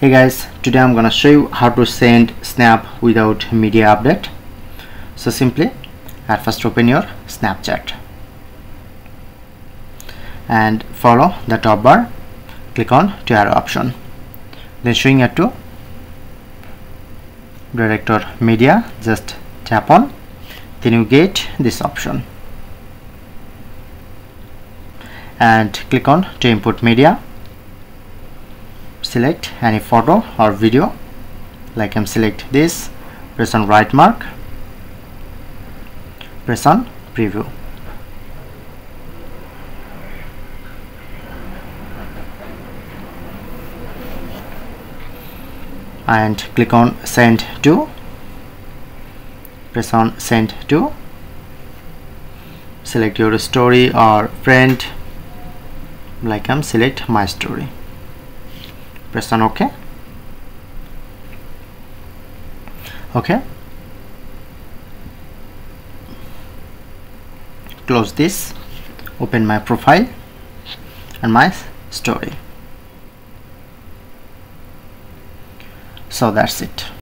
Hey guys, today I'm gonna show you how to send snap without media update. So simply at first open your Snapchat and follow the top bar, click on tier option, then swing it to director media, just tap on, then you get this option and click on to input media. Select any photo or video, like I'm select this, press on right mark, press on preview. And click on send to, press on send to, select your story or friend, like I'm select my story. Press on OK. Close this, open my profile and my story. So that's it.